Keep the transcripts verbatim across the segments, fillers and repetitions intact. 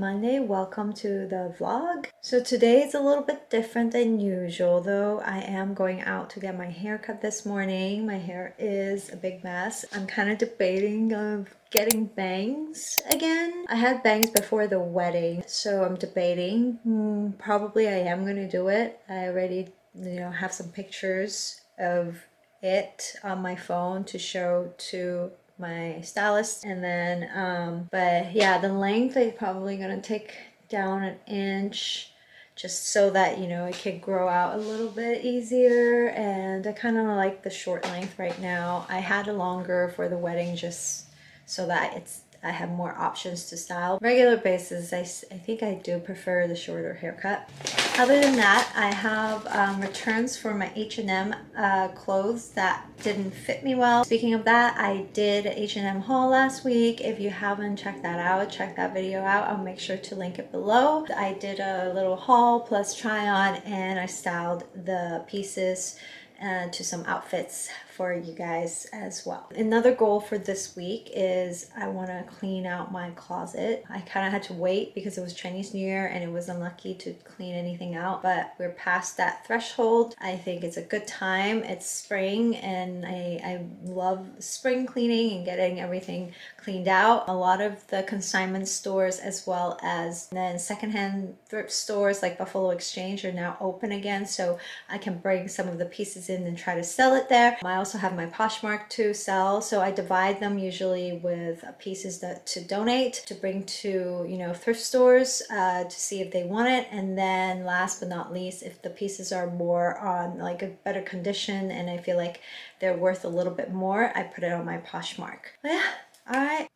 Monday, welcome to the vlog. So today is a little bit different than usual though. I am going out to get my hair cut this morning. My hair is a big mess. I'm kind of debating of getting bangs again. I had bangs before the wedding, so I'm debating. Hmm, probably I am gonna do it. I already, you know, have some pictures of it on my phone to show to my stylist, and then um but yeah, the length I'm probably gonna take down an inch just so that, you know, it could grow out a little bit easier. And I kind of like the short length right now. I had a longer for the wedding just so that it's I have more options to style. Regular basis, I, I think I do prefer the shorter haircut. Other than that, I have um, returns for my H and M uh, clothes that didn't fit me well. Speaking of that, I did H and M haul last week. If you haven't checked that out, check that video out. I'll make sure to link it below. I did a little haul plus try on, and I styled the pieces Uh, to some outfits for you guys as well. Another goal for this week is I want to clean out my closet. I kind of had to wait because it was Chinese New Year and it was unlucky to clean anything out, but we're past that threshold. I think it's a good time. It's spring and I, I love spring cleaning and getting everything cleaned out. A lot of the consignment stores as well as then secondhand thrift stores like Buffalo Exchange are now open again, so I can bring some of the pieces in and try to sell it there. I also have my Poshmark to sell, so I divide them usually with pieces that to donate to bring to, you know, thrift stores uh, to see if they want it, and then last but not least, if the pieces are more on like a better condition and I feel like they're worth a little bit more, I put it on my Poshmark. But yeah, all right.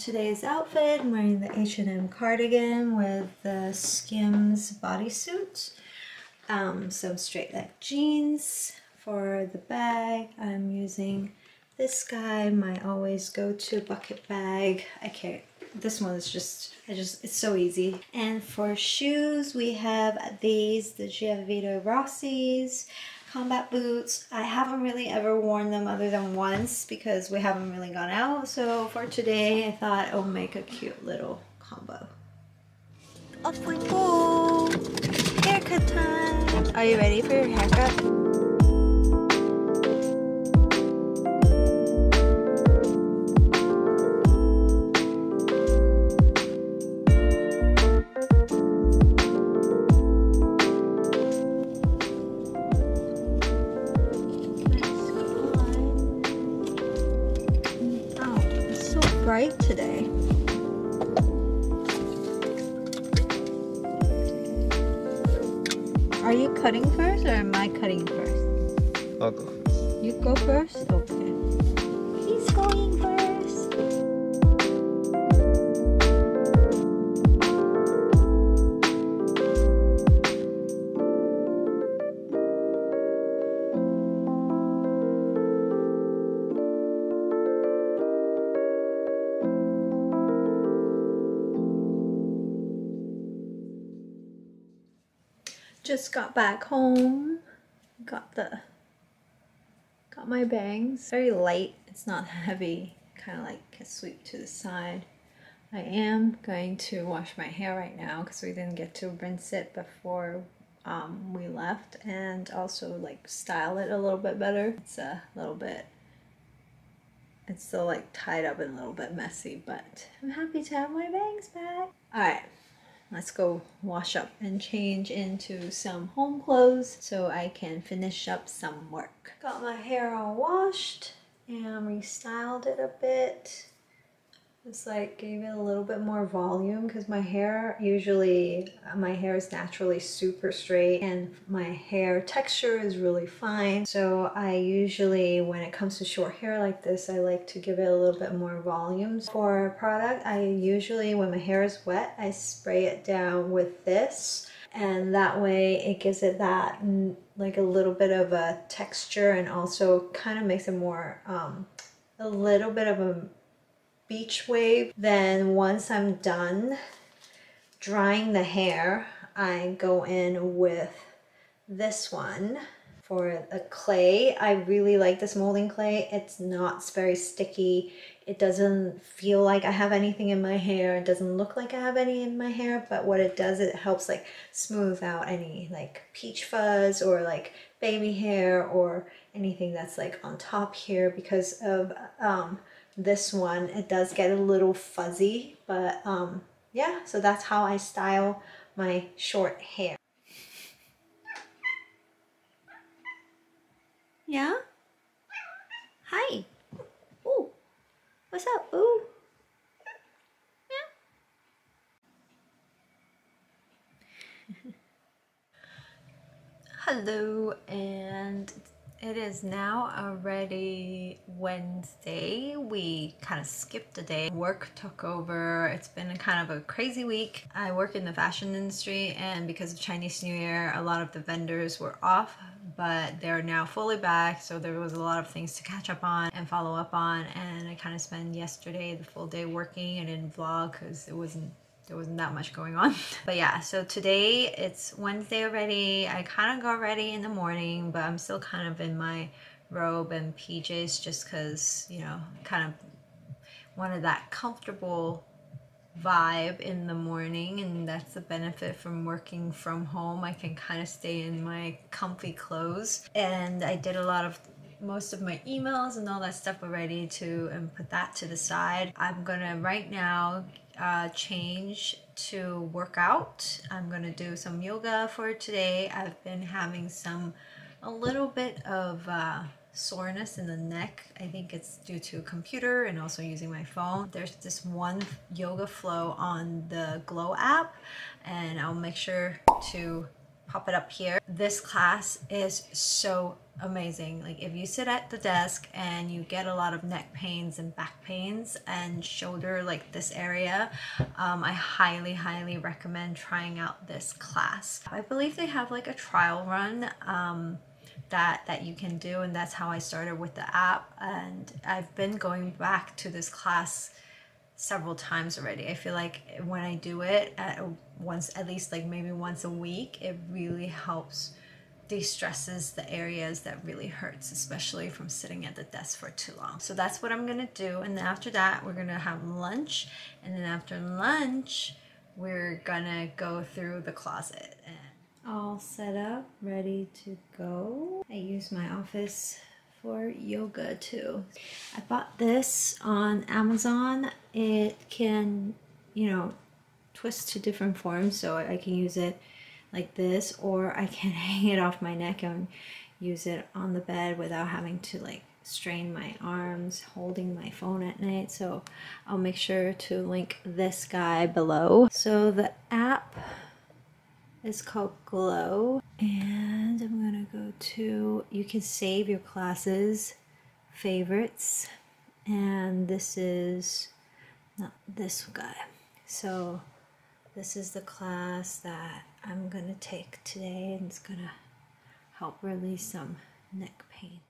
Today's outfit, I'm wearing the H and M cardigan with the Skims bodysuit. Um, some straight leg jeans. For the bag, I'm using this guy, my always go-to bucket bag. I can't, this one is just, I just, it's so easy. And for shoes, we have these, the Giavito Rossi's combat boots. I haven't really ever worn them other than once because we haven't really gone out. So for today, I thought I'll make a cute little combo. Off we go! Haircut time! Are you ready for your haircut? Right today. Are you cutting first or am I cutting first? I'll go first. You go first? Okay. He's going first. Just got back home, got the got my bangs. Very light, it's not heavy, kind of like a sweep to the side. I am going to wash my hair right now because we didn't get to rinse it before um, we left, and also like style it a little bit better. It's a little bit, it's still like tied up and a little bit messy, but I'm happy to have my bangs back. All right. Let's go wash up and change into some home clothes so I can finish up some work. Got my hair all washed and restyled it a bit. Just like gave it a little bit more volume because my hair usually, my hair is naturally super straight and my hair texture is really fine. So I usually, when it comes to short hair like this, I like to give it a little bit more volume. For product, I usually, when my hair is wet, I spray it down with this. And that way it gives it that like a little bit of a texture and also kind of makes it more, um, a little bit of a beach wave. Then once I'm done drying the hair, I go in with this one for a clay. I really like this molding clay. It's not very sticky. It doesn't feel like I have anything in my hair. It doesn't look like I have any in my hair, but what it does, it helps like smooth out any like peach fuzz or like baby hair or anything that's like on top here. Because of um, this one, it does get a little fuzzy, but um, yeah, so that's how I style my short hair. Yeah? Hi! Ooh! What's up? Ooh! Yeah. Hello, and it is now already Wednesday. We kind of skipped a day. Work took over. It's been a kind of a crazy week. I work in the fashion industry, and because of Chinese New Year, a lot of the vendors were off, but they're now fully back. So there was a lot of things to catch up on and follow up on, and I kind of spent yesterday the full day working and didn't vlog because it wasn't There wasn't that much going on. But yeah, so today it's Wednesday already. I kind of got ready in the morning, but I'm still kind of in my robe and P Js just because, you know, kind of wanted that comfortable vibe in the morning, and that's the benefit from working from home. I can kind of stay in my comfy clothes, and I did a lot of most of my emails and all that stuff already too, and put that to the side. I'm gonna right now uh, change to workout. I'm gonna do some yoga for today. I've been having some a little bit of uh, soreness in the neck. I think it's due to computer and also using my phone. There's this one yoga flow on the Glow app, and I'll make sure to pop it up here. This class is so amazing. Like, if you sit at the desk and you get a lot of neck pains and back pains and shoulder, like this area, um, I highly highly recommend trying out this class. I believe they have like a trial run um, that that you can do, and that's how I started with the app, and I've been going back to this class several times already. I feel like when I do it at once, at least like maybe once a week, it really helps de-stresses the areas that really hurts, especially from sitting at the desk for too long. So that's what I'm gonna do, and then after that we're gonna have lunch, and then after lunch we're gonna go through the closet. And all set up, ready to go. I use my office for yoga too. I bought this on Amazon. It can, you know, twist to different forms, so I can use it like this, or I can hang it off my neck and use it on the bed without having to like strain my arms holding my phone at night. So I'll make sure to link this guy below. So the app is called Glow, and I'm gonna go to, you can save your classes, favorites, and this is not this guy. So this is the class that I'm gonna take today, and it's gonna help release some neck pain.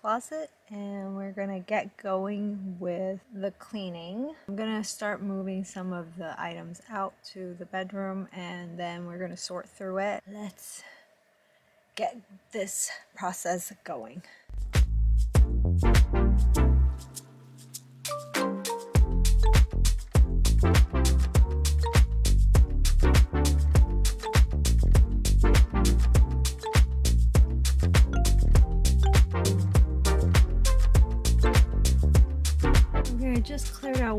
Closet, and we're gonna get going with the cleaning. I'm gonna start moving some of the items out to the bedroom, and then we're gonna sort through it. Let's get this process going.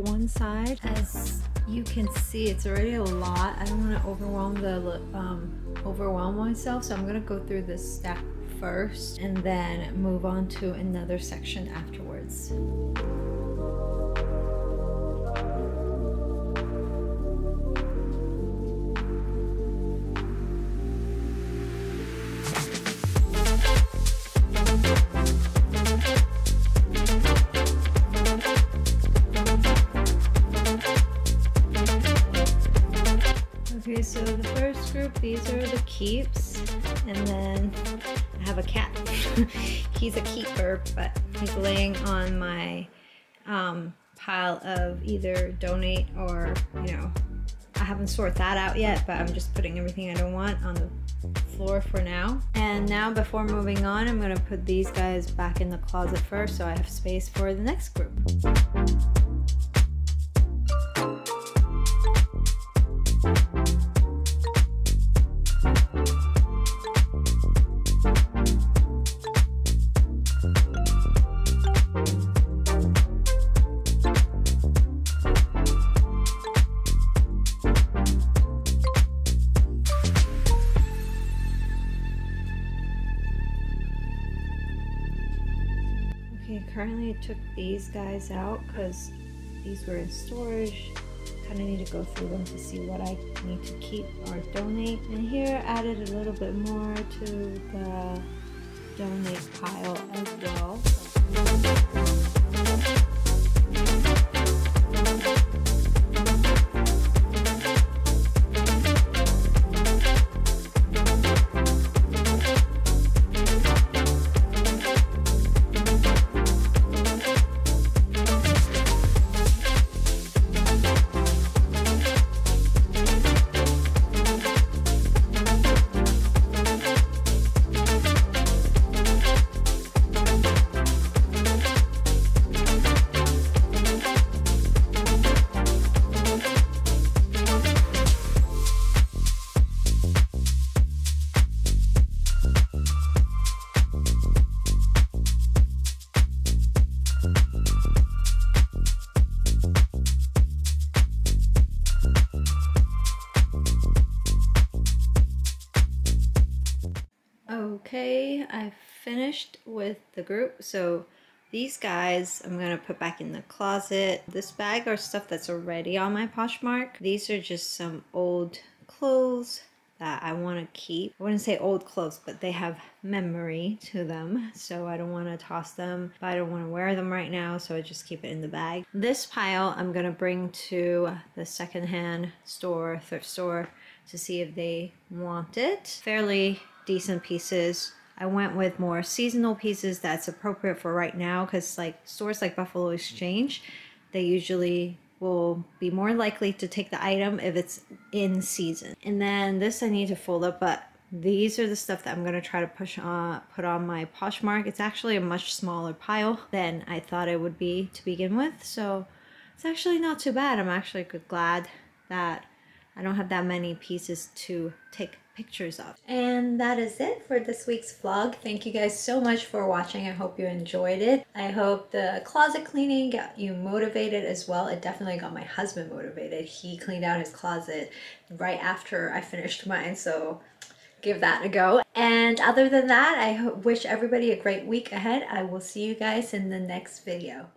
One side, as you can see, it's already a lot. I don't want to overwhelm the um, overwhelm myself, so I'm gonna go through this stack first and then move on to another section afterwards. keeps. And then I have a cat. He's a keeper, but he's laying on my um, pile of either donate or, you know, I haven't sorted that out yet, but I'm just putting everything I don't want on the floor for now. And now before moving on, I'm gonna put these guys back in the closet first so I have space for the next group. Currently took these guys out because these were in storage. Kind of need to go through them to see what I need to keep or donate. And here added a little bit more to the donate pile as well. Okay, I finished with the group. So these guys I'm gonna put back in the closet. This bag are stuff that's already on my Poshmark. These are just some old clothes that I want to keep. I wouldn't say old clothes, but they have memory to them, so I don't want to toss them, but I don't want to wear them right now, so I just keep it in the bag. This pile I'm gonna bring to the secondhand store, thrift store, to see if they want it. Fairly decent pieces. I went with more seasonal pieces that's appropriate for right now, because like stores like Buffalo Exchange, they usually will be more likely to take the item if it's in season. And then this I need to fold up, but these are the stuff that I'm gonna try to push on, put on my Poshmark. It's actually a much smaller pile than I thought it would be to begin with, so it's actually not too bad. I'm actually glad that I don't have that many pieces to take pictures of. And that is it for this week's vlog. Thank you guys so much for watching. I hope you enjoyed it. I hope the closet cleaning got you motivated as well. It definitely got my husband motivated. He cleaned out his closet right after I finished mine, so give that a go. And other than that, I wish everybody a great week ahead. I will see you guys in the next video.